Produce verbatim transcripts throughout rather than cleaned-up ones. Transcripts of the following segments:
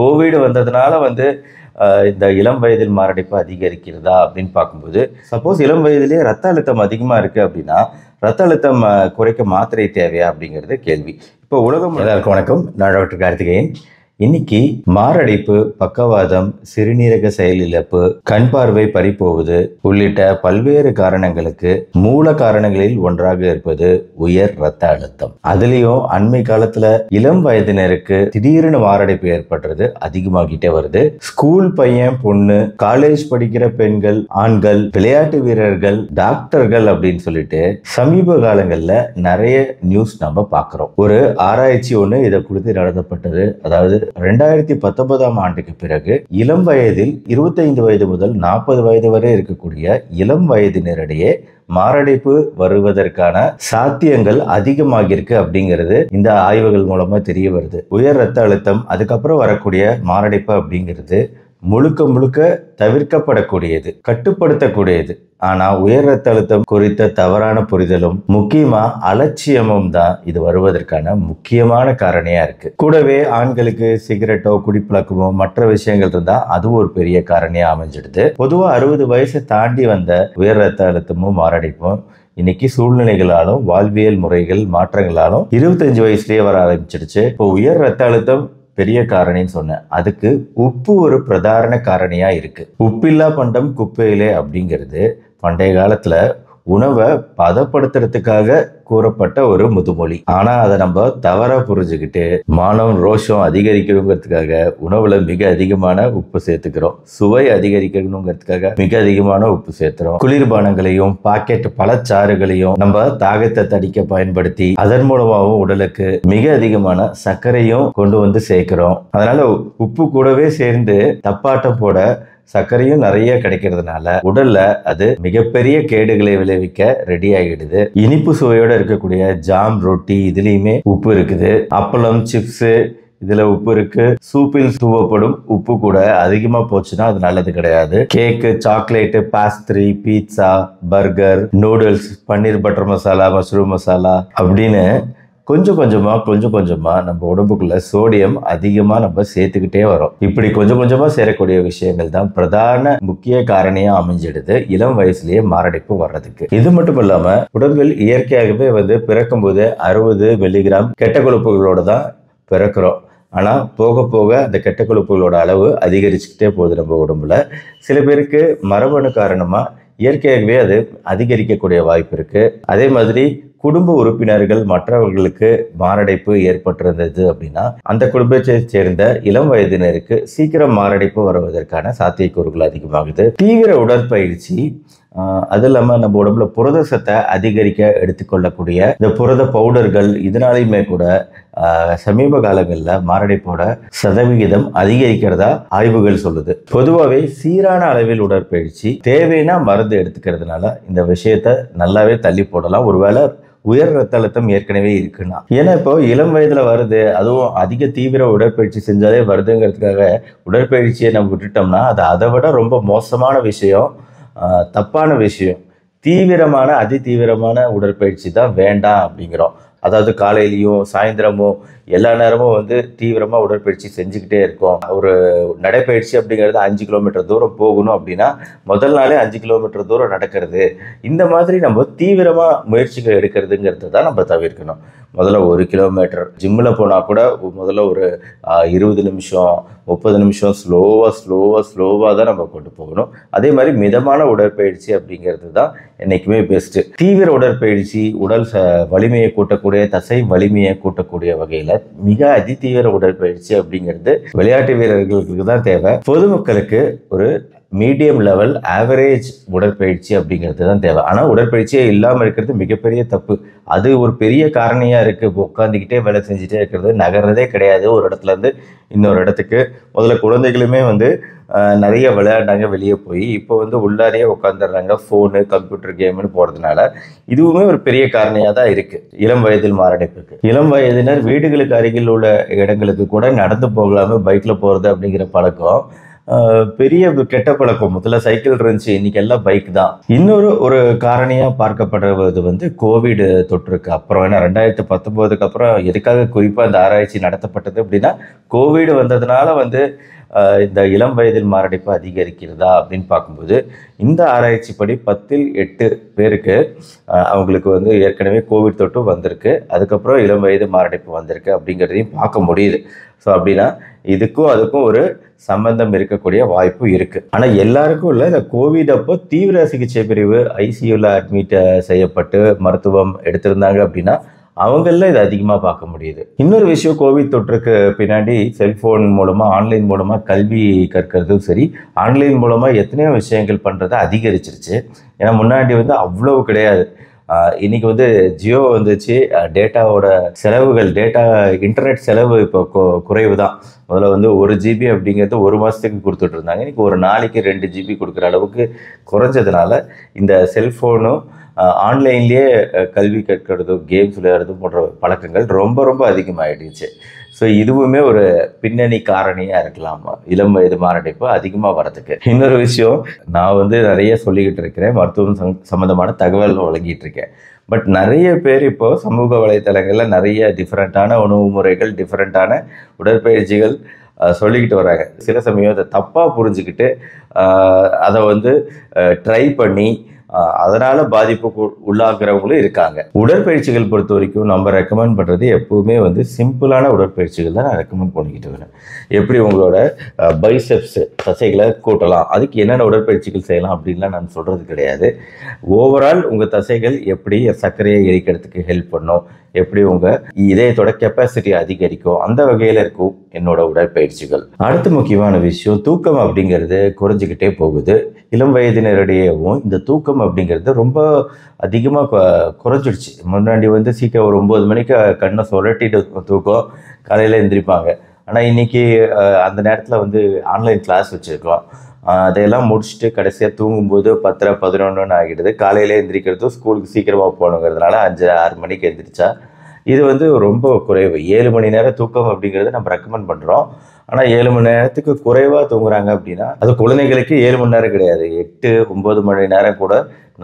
Covid வந்ததுனால வந்து இந்த இளம் வயதில் மாரடைப்பு அதிகரிக்கிறதா அப்படின்னு பார்க்கும்போது, சப்போஸ் இளம் வயதிலேயே ரத்த அழுத்தம் அதிகமாக இருக்குது அப்படின்னா ரத்த அழுத்தம் குறைக்க மாத்திரை தேவையா அப்படிங்கிறது கேள்வி. இப்போ உலகம் எல்லாருக்கும் வணக்கம். நான் டாக்டர் கார்த்திகேயன். இன்னைக்கு மாரடைப்பு, பக்கவாதம், சிறுநீரக செயல் இழப்பு, கண் பார்வை பறிப்போவது உள்ளிட்ட பல்வேறு காரணங்களுக்கு மூல காரணங்களில் ஒன்றாக இருப்பது உயர் ரத்த அழுத்தம். அதுலயும் அண்மை காலத்துல இளம் வயதினருக்கு திடீர்னு மாரடைப்பு ஏற்படுறது அதிகமாகிட்டே வருது. ஸ்கூல் பையன், பொண்ணு, காலேஜ் படிக்கிற பெண்கள், ஆண்கள், விளையாட்டு வீரர்கள், டாக்டர்கள் அப்படின்னு சொல்லிட்டு சமீப காலங்கள்ல நிறைய நியூஸ் நம்ம பாக்குறோம். ஒரு ஆராய்ச்சி ஒண்ணு இதை குறித்து நடத்தப்பட்டது. அதாவது ரெண்டாயிரத்தி பத்தொன்பதாம் ஆண்டுக்கு பிறகு இளம் வயதில் இருபத்தி ஐந்து வயது முதல் நாற்பது வயது வரை இருக்கக்கூடிய இளம் வயதினரிடையே மாரடைப்பு வருவதற்கான சாத்தியங்கள் அதிகமாகிருக்கு அப்படிங்கிறது இந்த ஆய்வுகள் மூலமா தெரிய வருது. உயர் ரத்த அழுத்தம், அதுக்கப்புறம் வரக்கூடிய மாரடைப்பு அப்படிங்கிறது முழுக்க முழுக்க தவிர்க்கப்படக்கூடியது, கட்டுப்படுத்தக்கூடியது. ஆனா உயர் ரத்த அழுத்தம் குறித்த தவறான புரிதலும் முக்கியமா அலட்சியமும் தான் இது வருவதற்கான முக்கியமான காரணியா இருக்கு. கூடவே ஆண்களுக்கு சிகரெட்டோ குடிப்பழக்கமோ மற்ற விஷயங்கள் இருந்தா அது ஒரு பெரிய காரணியா அமைஞ்சிடுது. பொதுவா அறுபது வயசை தாண்டி வந்த உயர் ரத்த அழுத்தமும் மாரடைப்பும் இன்னைக்கு சூழ்நிலைகளாலும் வாழ்வியல் முறைகள் மாற்றங்களாலும் இருபத்தஞ்சு வயசுலயே வர ஆரம்பிச்சிடுச்சு. இப்போ உயர் ரத்த அழுத்தம் பெரிய காரணின்னு சொன்னேன். அதுக்கு உப்பு ஒரு பிரதாரண காரணியா இருக்கு. உப்பில்லா பண்டம் குப்பையிலே அப்படிங்கிறது பண்டைய காலத்துல உணவை பதப்படுத்துறதுக்காக கூறப்பட்ட ஒரு முதுமொழி. ஆனா அதை நம்ம தவறா புரிஞ்சுக்கிட்டு மானம் ரோஷம் அதிகரிக்கணுங்கிறதுக்காக உணவுல மிக அதிகமான உப்பு சேர்த்துக்கிறோம். சுவை அதிகரிக்கணுங்கிறதுக்காக மிக அதிகமான உப்பு சேர்த்துறோம். குளிர்பானங்களையும் பாக்கெட் பழச்சாறுகளையும் நம்ம தாகத்தை தடிக்க பயன்படுத்தி அதன் மூலமாகவும் உடலுக்கு மிக அதிகமான சர்க்கரையும் கொண்டு வந்து சேர்க்கிறோம். அதனால உப்பு கூடவே சேர்ந்து தப்பாட்டம் போட சர்க்கரையும் நிறைய கிடைக்கிறதுனால உடல்ல அது மிகப்பெரிய கேடுகளை விளைவிக்க ரெடி ஆகிடுது. இனிப்பு சுவையோட இருக்கக்கூடிய ஜாம், ரொட்டி இதுலயுமே உப்பு இருக்குது. அப்பளம், சிப்ஸ் இதுல உப்பு இருக்கு. சூப்பில் தூவப்படும் உப்பு கூட அதிகமா போச்சுன்னா அது நல்லது கிடையாது. Cake, chocolate, pastry, pizza, burger, noodles, paneer butter masala, mushroom masala அப்படின்னு கொஞ்சம் கொஞ்சமாக கொஞ்சம் கொஞ்சமாக நம்ம உடம்புக்குள்ள சோடியம் அதிகமாக நம்ம சேர்த்துக்கிட்டே வரோம். இப்படி கொஞ்சம் கொஞ்சமாக சேரக்கூடிய விஷயங்கள் தான் பிரதான முக்கிய காரணியாக அமைஞ்சிடுது இளம் வயசுலேயே மாரடைப்பு வர்றதுக்கு. இது மட்டும் இல்லாமல் உடம்பில் இயற்கையாகவே வந்து பிறக்கும் போது அறுபது மில்லிகிராம் கெட்ட கொழுப்புகளோடு தான் பிறக்கிறோம். ஆனால் போக போக அந்த கெட்ட கொழுப்புகளோட அளவு அதிகரிச்சுக்கிட்டே போகுது நம்ம உடம்புல. சில பேருக்கு மரபணு காரணமாக இயற்கையாகவே அது அதிகரிக்கக்கூடிய வாய்ப்பு இருக்குது. அதே மாதிரி குடும்ப உறுப்பினர்கள் மற்றவர்களுக்கு மாரடைப்பு ஏற்பட்டிருந்தது அப்படின்னா அந்த குடும்பத்தை சேர்ந்த இளம் வயதினருக்கு சீக்கிரம் மாரடைப்பு வருவதற்கான சாத்தியக்கூறுகள் அதிகமாகுது. தீவிர உடற்பயிற்சி, அது இல்லாமல் நம்ம உடம்புல புரத சத்தை அதிகரிக்க எடுத்துக்கொள்ளக்கூடிய இந்த புரத பவுடர்கள் இதனாலையுமே கூட சமீப காலங்களில் மாரடைப்போட சதவிகிதம் அதிகரிக்கிறதா ஆய்வுகள் சொல்லுது. பொதுவாகவே சீரான அளவில் உடற்பயிற்சி, தேவைன்னா மருந்து எடுத்துக்கிறதுனால இந்த விஷயத்தை நல்லாவே தள்ளி போடலாம். ஒருவேளை உயர் ரத்த அழுத்தம் ஏற்கனவே இருக்குன்னா, ஏன்னா இப்போ இளம் வயதுல வருது, அதுவும் அதிக தீவிர உடற்பயிற்சி செஞ்சாலே வருதுங்கிறதுக்காக உடற்பயிற்சியை நம்ம விட்டுட்டோம்னா அது அதை விட ரொம்ப மோசமான விஷயம், தப்பான விஷயம். தீவிரமான அதி தீவிரமான உடற்பயிற்சி தான் வேண்டாம் அப்படிங்கிறோம். அதாவது காலையிலையும் சாயந்தரமும் எல்லா நேரமும் வந்து தீவிரமாக உடற்பயிற்சி செஞ்சுக்கிட்டே இருக்கோம். ஒரு நடைப்பயிற்சி அப்படிங்கிறது அஞ்சு கிலோமீட்டர் தூரம் போகணும் அப்படின்னா முதல் நாளே அஞ்சு கிலோமீட்டர் தூரம் நடக்கிறது. இந்த மாதிரி நம்ம தீவிரமாக முயற்சிகள் எடுக்கிறதுங்கிறது தான் நம்ம தவிர்க்கணும். முதல்ல ஒரு கிலோமீட்டர் ஜிம்மில் போனால் கூட முதல்ல ஒரு இருபது நிமிஷம் முப்பது நிமிஷம் ஸ்லோவாக ஸ்லோவாக ஸ்லோவாக தான் நம்ம கொண்டு போகணும். அதே மாதிரி மிதமான உடற்பயிற்சி அப்படிங்கிறது தான் என்றைக்குமே பெஸ்ட்டு. தீவிர உடற்பயிற்சி உடல் ச வலிமையை கூட்டக்கூடிய, தசை வலிமையை கூட்டக்கூடிய வகையில் மிக அதிதீவிர உடற்பயிற்சி அப்படிங்கிறது விளையாட்டு வீரர்களுக்கு தான் தேவை. பொதுமக்களுக்கு ஒரு மீடியம் லெவல் ஆவரேஜ் உடற்பயிற்சி அப்படிங்கிறது தான் தேவை. ஆனால் உடற்பயிற்சியே இல்லாமல் இருக்கிறது மிகப்பெரிய தப்பு. அது ஒரு பெரிய காரணியாக இருக்குது. உட்காந்துக்கிட்டே வேலை செஞ்சுட்டே இருக்கிறது, நகர்றதே கிடையாது ஒரு இடத்துலேருந்து இன்னொரு இடத்துக்கு. முதல்ல குழந்தைகளுமே வந்து நிறைய விளையாண்டாங்க வெளியே போய், இப்போ வந்து உள்ளாரையே உட்காந்துடுறாங்க ஃபோனு, கம்ப்யூட்டர் கேம்னு போகிறதுனால. இதுவுமே ஒரு பெரிய காரணியாக தான் இருக்குது இளம் வயதில் மாரடைப்புக்கு. இளம் வயதினர் வீடுகளுக்கு அருகில் உள்ள இடங்களுக்கு கூட நடந்து போகலாமல் பைக்கில் போகிறது அப்படிங்கிற பழக்கம் பெரிய கெட்ட பழக்கம் முதல்ல சைக்கிள் இருந்துச்சு, இன்னைக்கு எல்லாம் பைக் தான். இன்னொரு ஒரு காரணியாக பார்க்கப்படுறது வந்து கோவிட் தொற்றுக்கு அப்புறம், ஏன்னா ரெண்டாயிரத்தி பத்தொம்போதுக்கு அப்புறம் எதுக்காக குறிப்பாக இந்த ஆராய்ச்சி நடத்தப்பட்டது அப்படின்னா, கோவிட் வந்ததுனால வந்து இந்த இளம் வயதில் மாரடைப்பு அதிகரிக்கிறதா அப்படின்னு பார்க்கும்போது, இந்த ஆராய்ச்சிப்படி பத்தில் எட்டு பேருக்கு அவங்களுக்கு வந்து ஏற்கனவே கோவிட் தொற்று வந்திருக்கு, அதுக்கப்புறம் இளம் வயது மாரடைப்பு வந்திருக்கு அப்படிங்கிறதையும் பார்க்க முடியுது. ஸோ அப்படின்னா இதுக்கும் அதுக்கும் ஒரு சம்பந்தம் இருக்கக்கூடிய வாய்ப்பு இருக்குது. ஆனால் எல்லாருக்கும் இல்லை, இந்த கோவிட் அப்போ தீவிர சிகிச்சை பிரிவு ஐசியூவில் அட்மிட் செய்யப்பட்டு மருத்துவம் எடுத்திருந்தாங்க அப்படின்னா அவங்கள இது அதிகமாக பார்க்க முடியுது. இன்னொரு விஷயம், கோவிட் தொற்றுக்கு பின்னாடி செல்ஃபோன் மூலமாக ஆன்லைன் மூலமாக கல்வி கற்கிறதும் சரி, ஆன்லைன் மூலமாக எத்தனையோ விஷயங்கள் பண்ணுறது அதிகரிச்சிருச்சு. ஏன்னா முன்னாடி வந்து அவ்வளவு கிடையாது. இன்றைக்கி வந்து ஜியோ வந்துச்சு, டேட்டாவோட செலவுகள், டேட்டா இன்டர்நெட் செலவு இப்போ கொ குறைவு தான். முதல்ல வந்து ஒரு ஜிபி அப்படிங்கிறது ஒரு மாதத்துக்கு கொடுத்துட்டு இருந்தாங்க, இன்றைக்கி ஒரு நாளைக்கு ரெண்டு ஜிபி கொடுக்குற அளவுக்கு குறைஞ்சதுனால இந்த செல்ஃபோனும் ஆன்லைன்லேயே கல்வி கற்கிறதும் கேம்ஸ் விளையாடுறதும் போன்ற பழக்கங்கள் ரொம்ப ரொம்ப அதிகமாகிடுச்சு. ஸோ இதுவுமே ஒரு பின்னணி காரணியாக இருக்கலாமா இளம் வயது மாரடைப்பு அதிகமாக வரதுக்கு. இன்னொரு விஷயம், நான் வந்து நிறைய சொல்லிக்கிட்டு இருக்கிறேன், மருத்துவம் சம்மந்தமான தகவல் வழங்கிட்டு இருக்கேன். பட் நிறைய பேர் இப்போது சமூக வலைத்தளங்களில் நிறைய டிஃப்ரெண்ட்டான உணவு முறைகள், டிஃப்ரெண்ட்டான உடற்பயிற்சிகள் சொல்லிக்கிட்டு வராங்க. சில சமயம் அதை தப்பாக புரிஞ்சுக்கிட்டு அதை வந்து ட்ரை பண்ணி அதனால் பாதிப்புக்கு உள்ளாகிறவங்களும் இருக்காங்க. உடற்பயிற்சிகள் பொறுத்த வரைக்கும் நம்ம ரெக்கமெண்ட் பண்ணுறது எப்போவுமே வந்து சிம்பிளான உடற்பயிற்சிகள் தான் நான் ரெக்கமெண்ட் பண்ணிக்கிட்டு வரேன். எப்படி உங்களோட பைசெப்ஸ் தசைகளை கூட்டலாம், அதுக்கு என்னென்ன உடற்பயிற்சிகள் செய்யலாம் அப்படின்லாம் நான் சொல்கிறது கிடையாது. ஓவரால் உங்கள் தசைகள் எப்படி சர்க்கரையை எரிக்கிறதுக்கு ஹெல்ப் பண்ணும், எப்படி உங்கள் இதயத்தோட கெப்பாசிட்டி அதிகரிக்கும், அந்த வகையில் இருக்கும் என்னோட உடற்பயிற்சிகள். அடுத்த முக்கியமான விஷயம், தூக்கம் அப்படிங்கிறது குறைஞ்சிக்கிட்டே போகுது. இளம் வயதினரிடையவும் இந்த தூக்கம் அப்படிங்கிறது ரொம்ப அதிகமாக குறைஞ்சிடுச்சு. முன்னாடி வந்து சீக்கிரம் ஒரு ஒம்பது மணிக்கு கண்ணை சொலட்டிட்டு தூக்கம், காலையில் எழுந்திரிப்பாங்க. ஆனால் இன்றைக்கி அந்த நேரத்தில் வந்து ஆன்லைன் கிளாஸ் வச்சுருக்கோம், அதையெல்லாம் முடிச்சுட்டு கடைசியாக தூங்கும்போது பத்தரை பதினொன்றுன்னு ஆகிடுது. காலையில் எழுந்திரிக்கிறதும் ஸ்கூலுக்கு சீக்கிரமாக போகணுங்கிறதுனால அஞ்சு ஆறு மணிக்கு எழுந்திரிச்சா இது வந்து ரொம்ப குறைவு. ஏழு மணி நேரம் தூக்கம் அப்படிங்கிறது நம்ம ரெக்கமெண்ட் பண்ணுறோம், ஆனால் ஏழு மணி நேரத்துக்கு குறைவாக தூங்குறாங்க அப்படின்னா, அது குழந்தைங்களுக்கு ஏழு மணி நேரம் கிடையாது, எட்டு ஒம்பது மணி நேரம் கூட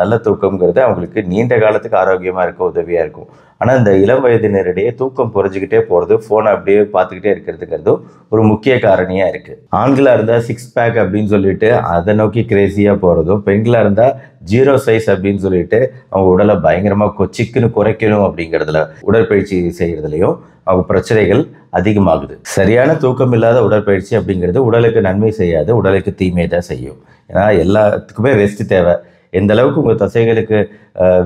நல்ல தூக்கங்கிறது அவங்களுக்கு நீண்ட காலத்துக்கு ஆரோக்கியமாக இருக்க உதவியாக இருக்கும். ஆனால் இந்த இளம் வயதினரிடையே தூக்கம் குறைஞ்சிக்கிட்டே போகிறது, ஃபோனை அப்படியே பார்த்துக்கிட்டே இருக்கிறதுங்கிறதும் ஒரு முக்கிய காரணியாக இருக்குது. ஆண்களாக இருந்தால் சிக்ஸ் பேக் அப்படின்னு சொல்லிட்டு அதை நோக்கி கிரேசியாக போகிறதும், பெண்களாக இருந்தால் ஜீரோ சைஸ் அப்படின்னு சொல்லிட்டு அவங்க உடலை பயங்கரமாக கொச்சிக்குன்னு குறைக்கணும் அப்படிங்கிறதுல உடற்பயிற்சி செய்கிறதுலையும் அவங்க பிரச்சனைகள் அதிகமாகுது. சரியான தூக்கம் இல்லாத உடற்பயிற்சி அப்படிங்கிறது உடலுக்கு நன்மை செய்யாது, உடலுக்கு தீமை தான் செய்யும். ஏன்னா எல்லாத்துக்குமே ரெஸ்ட்டு தேவை. எந்த அளவுக்கு உங்கள் தசைகளுக்கு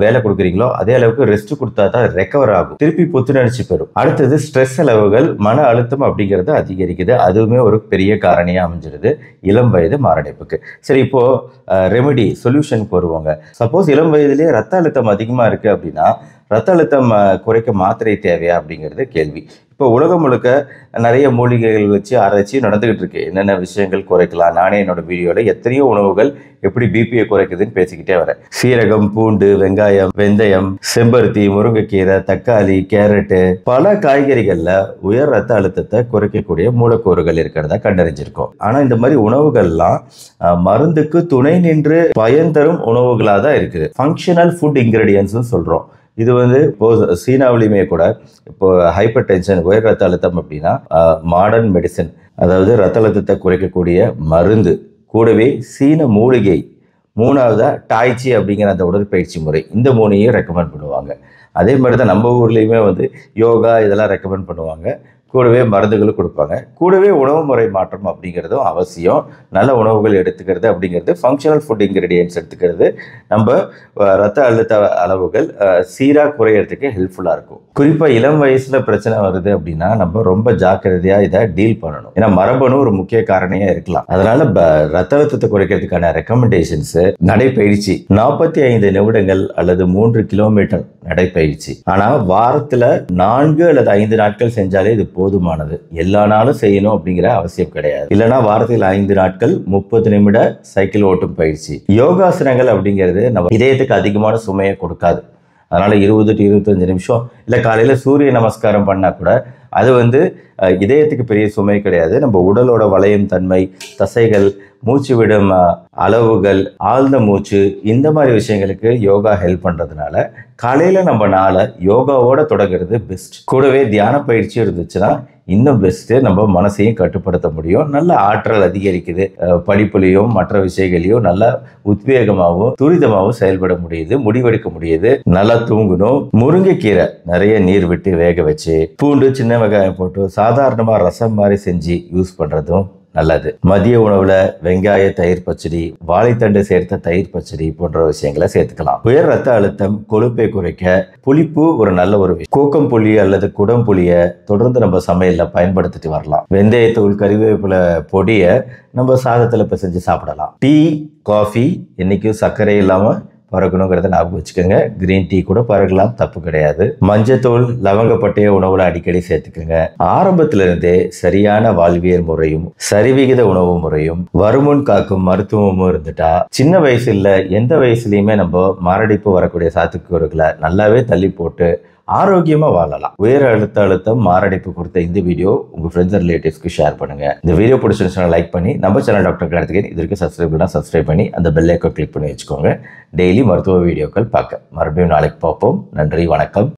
வேலை கொடுக்குறீங்களோ அதே அளவுக்கு ரெஸ்ட் கொடுத்தா தான் ரெக்கவர் ஆகும், திருப்பி புத்துணர்ச்சி பெறும். அடுத்தது ஸ்ட்ரெஸ் அளவுகள், மன அழுத்தம் அப்படிங்கிறது அதிகரிக்குது, அதுவுமே ஒரு பெரிய காரணியாக அமைஞ்சிடுது இளம் வயது மாரடைப்புக்கு. சரி, இப்போது ரெமெடி சொல்யூஷனுக்கு வருவாங்க. சப்போஸ் இளம் வயதுலேயே ரத்த அழுத்தம் அதிகமாக இருக்குது அப்படின்னா ரத்த அழுத்தம் குறைக்க மாத்திரை தேவையா அப்படிங்கிறது கேள்வி. இப்போ உலகம் முழுக்க நிறைய மூலிகைகள் வச்சு ஆராய்ச்சி நடந்துகிட்டு இருக்கு, என்னென்ன விஷயங்கள் குறைக்கலாம். நானே என்னோட வீடியோவில் எத்தனையோ உணவுகள் எப்படி பிபியை குறைக்குதுன்னு பேசிக்கிட்டே வரேன். சீரகம், பூண்டு, வெங்காயம், வெந்தயம், செம்பருத்தி, முருங்கைக்கீரை, தக்காளி, கேரட்டு, பல காய்கறிகளில் உயர் ரத்த அழுத்தத்தை குறைக்கக்கூடிய மூலக்கூறுகள் இருக்கிறதா கண்டறிஞ்சிருக்கோம். ஆனால் இந்த மாதிரி உணவுகள்லாம் மருந்துக்கு துணை நின்று பயன் தரும் உணவுகளாக தான் இருக்குது. ஃபங்க்ஷனல் ஃபுட் இன்கிரீடியன்ட்ஸ்னு சொல்கிறோம். இது வந்து இப்போது சீனாவிலையுமே கூட இப்போது ஹைப்பர் டென்ஷன், உயர் ரத்த அழுத்தம் அப்படின்னா மாடர்ன் மெடிசன், அதாவது ரத்த அழுத்தத்தை குறைக்கக்கூடிய மருந்து, கூடவே சீன மூலிகை, மூணாவதாக டாய்ச்சி அப்படிங்கிற அந்த உடற்பயிற்சி முறை, இந்த மூணையும் ரெக்கமெண்ட் பண்ணுவாங்க. அதே மாதிரி தான் நம்ம ஊர்லேயுமே வந்து யோகா இதெல்லாம் ரெக்கமெண்ட் பண்ணுவாங்க, கூடவே மருந்துகளும் கொடுப்பாங்க, கூடவே உணவு முறை மாற்றம் அப்படிங்கிறதும் அவசியம். நல்ல உணவுகள் எடுத்துக்கிறது அப்படிங்கிறது, ஃபங்க்ஷனல் ஃபுட் இன்கிரீடியன்ட்ஸ் எடுத்துக்கிறது நம்ம ரத்த அழுத்த அளவுகள் சீராக குறையிறதுக்கு ஹெல்ப்ஃபுல்லாக இருக்கும். குறிப்பாக இளம் வயசில் பிரச்சனை வருது அப்படின்னா நம்ம ரொம்ப ஜாக்கிரதையாக இதை டீல் பண்ணணும். ஏன்னா மரபணு ஒரு முக்கிய காரணியாக இருக்கலாம். அதனால் ரத்த அழுத்தத்தை குறைக்கிறதுக்கான ரெக்கமெண்டேஷன்ஸு நடைப்பயிற்சி, நாற்பத்தி ஐந்து நிமிடங்கள் அல்லது மூன்று கிலோமீட்டர் நடைப்பயிற்சி. ஆனால் வாரத்தில் நான்கு அல்லது ஐந்து நாட்கள் செஞ்சாலே இது போதுமானது. எல்லா நாளும் செய்யணும் அப்படிங்கிற அவசியம் கிடையாது. இல்லைனா வாரத்தில் ஐந்து நாட்கள் முப்பது நிமிட சைக்கிள் ஓட்டும் பயிற்சி. யோகாசனங்கள் அப்படிங்கிறது நம்ம இதயத்துக்கு அதிகமான சுமையை கொடுக்காது. அதனால் இருபது டு இருபத்தஞ்சு நிமிஷம் இல்லை, காலையில் சூரிய நமஸ்காரம் பண்ணால் கூட அது வந்து இதயத்துக்கு பெரிய சுமை கிடையாது. நம்ம உடலோட வளையும் தன்மை, தசைகள், மூச்சு விடும் அளவுகள், ஆழ்ந்த மூச்சு, இந்த மாதிரி விஷயங்களுக்கு யோகா ஹெல்ப் பண்ணுறதுனால காலையில் நம்ம நாளை யோகாவோட தொடங்குறது பெஸ்ட். கூடவே தியான பயிற்சி இருந்துச்சுன்னா இன்னும் பெஸ்ட்டு. நம்ம மனசையும் கட்டுப்படுத்த முடியும், நல்ல ஆற்றல் அதிகரிக்குது, படிப்புலையும் மற்ற விஷயங்களையும் நல்லா உத்வேகமாகவும் துரிதமாகவும் செயல்பட முடியுது, முடிவெடுக்க முடியுது, நல்லா தூங்கணும். முருங்கைக்கீரை நிறைய நீர் விட்டு வேக வச்சு பூண்டு சின்ன வெங்காயம் போட்டு சாதாரணமாக ரசம் மாதிரி செஞ்சு யூஸ் பண்ணுறதும் நல்லது. மதிய உணவுல வெங்காய தயிர் பச்சடி, வாழைத்தண்டு சேர்த்த தயிர் பச்சடி போன்ற விஷயங்களை சேர்த்துக்கலாம். உயர் ரத்த அழுத்தம், கொழுப்பை குறைக்க புளிப்பு ஒரு நல்ல ஒரு விஷயம். கோக்கம் புளி அல்லது குடம் புளியை தொடர்ந்து நம்ம சமையல்ல பயன்படுத்திட்டு வரலாம். வெந்தயத்தூள், கறிவேப்பிலை பொடியை நம்ம சாதத்துல பிசைஞ்சு சாப்பிடலாம். டீ, காஃபி என்னைக்கும் சர்க்கரை இல்லாம பறக்கணுங்கிறத ஞாபகம் வச்சுக்கோங்க. கிரீன் டீ கூட பறக்கலாம், தப்பு கிடையாது. மஞ்சத்தூள், லவங்கப்பட்டையை உணவுல அடிக்கடி சேர்த்துக்கோங்க. ஆரம்பத்திலிருந்தே சரியான வாழ்வியல் முறையும் சரிவிகித உணவு முறையும் வருமுன் காக்கும் மருத்துவமும் இருந்துட்டா சின்ன வயசு இல்லை, எந்த வயசுலையுமே நம்ம மாரடைப்பு வரக்கூடிய சாத்தியக்கூறுகளை நல்லாவே தள்ளி போட்டு ஆரோக்கியமாக வாழலாம். உயர் அழுத்த அழுத்தம் மாரடைப்பு கொடுத்த இந்த வீடியோ உங்கள் ஃப்ரெண்ட்ஸ் அண்ட் ரிலேட்டிவ்ஸ்க்கு ஷேர் பண்ணுங்கள். இந்த வீடியோ பிடிச்சிருந்துச்சுன்னா லைக் பண்ணி நம்ம சேனல் டாக்டர் கார்த்திகேயன் இதற்கு சப்ஸ்கிரைப் பண்ணால் சப்ஸ்கிரைப் பண்ணி அந்த பெல் ஐக்கான் கிளிக் பண்ணி வச்சுக்கோங்க. டெய்லி மருத்துவ வீடியோக்கள் பார்க்க. மறுபடியும் நாளைக்கு பார்ப்போம். நன்றி, வணக்கம்.